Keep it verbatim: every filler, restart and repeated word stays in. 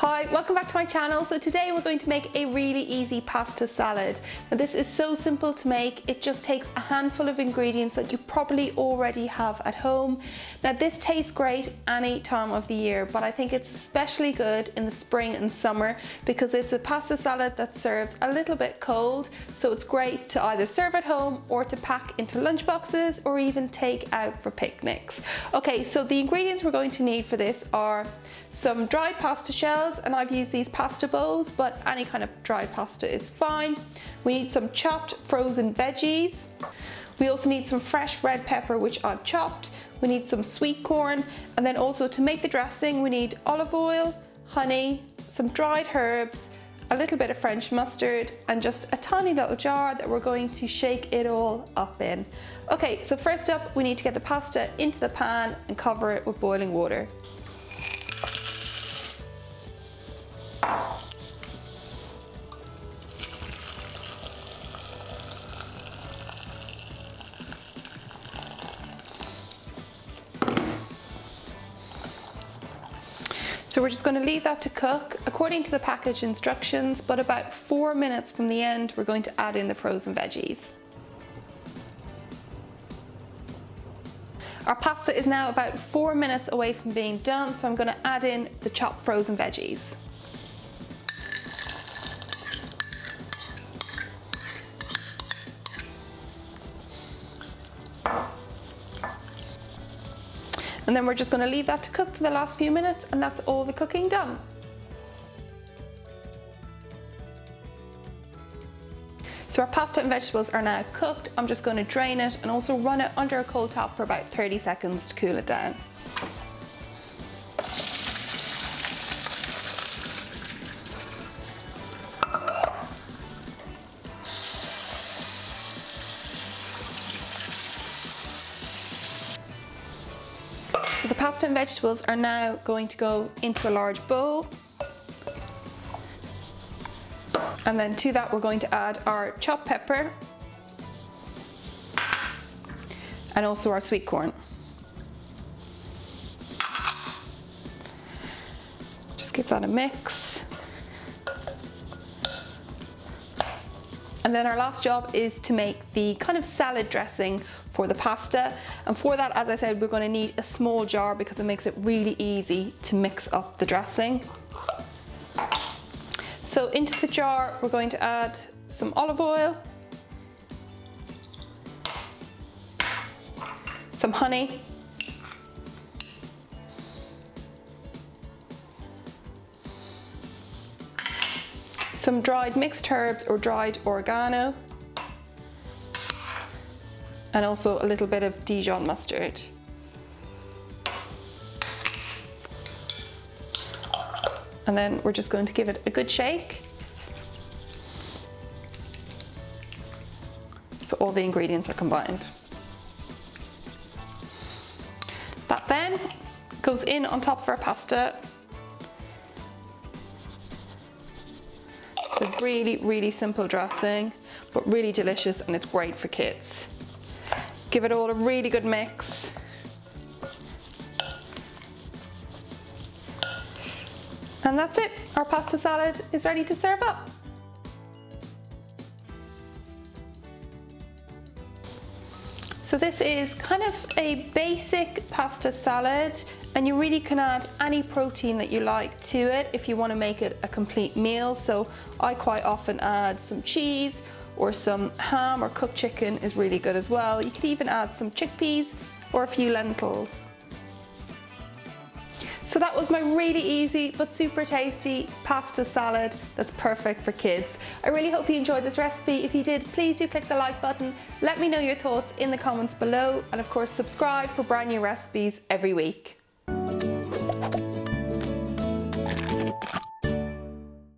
Hi, welcome back to my channel. So today we're going to make a really easy pasta salad. Now this is so simple to make, it just takes a handful of ingredients that you probably already have at home. Now this tastes great any time of the year, but I think it's especially good in the spring and summer because it's a pasta salad that's served a little bit cold, so it's great to either serve at home or to pack into lunchboxes or even take out for picnics. Okay, so the ingredients we're going to need for this are some dried pasta shells, and I've used these pasta bowls, but any kind of dry pasta is fine. We need some chopped frozen veggies. We also need some fresh red pepper, which I've chopped. We need some sweet corn, and then also to make the dressing we need olive oil, honey, some dried herbs, a little bit of French mustard, and just a tiny little jar that we're going to shake it all up in. Okay, so first up we need to get the pasta into the pan and cover it with boiling water. So we're just going to leave that to cook according to the package instructions, but about four minutes from the end we're going to add in the frozen veggies. Our pasta is now about four minutes away from being done, so I'm going to add in the chopped frozen veggies. And then we're just going to leave that to cook for the last few minutes, and that's all the cooking done. So our pasta and vegetables are now cooked. I'm just going to drain it and also run it under a cold top for about thirty seconds to cool it down. The pasta and vegetables are now going to go into a large bowl, and then to that we're going to add our chopped pepper and also our sweet corn. Just give that a mix, and then our last job is to make the kind of salad dressing for the pasta, and for that, as I said, we're going to need a small jar because it makes it really easy to mix up the dressing. So into the jar we're going to add some olive oil, some honey, some dried mixed herbs or dried oregano, and also a little bit of Dijon mustard. And then we're just going to give it a good shake. So all the ingredients are combined. That then goes in on top of our pasta. It's a really, really simple dressing, but really delicious, and it's great for kids. Give it all a really good mix. And that's it. Our pasta salad is ready to serve up. So this is kind of a basic pasta salad, and you really can add any protein that you like to it if you want to make it a complete meal. So I quite often add some cheese, or some ham or cooked chicken is really good as well. You could even add some chickpeas or a few lentils. So that was my really easy but super tasty pasta salad that's perfect for kids. I really hope you enjoyed this recipe. If you did, please do click the like button. Let me know your thoughts in the comments below, and of course subscribe for brand new recipes every week.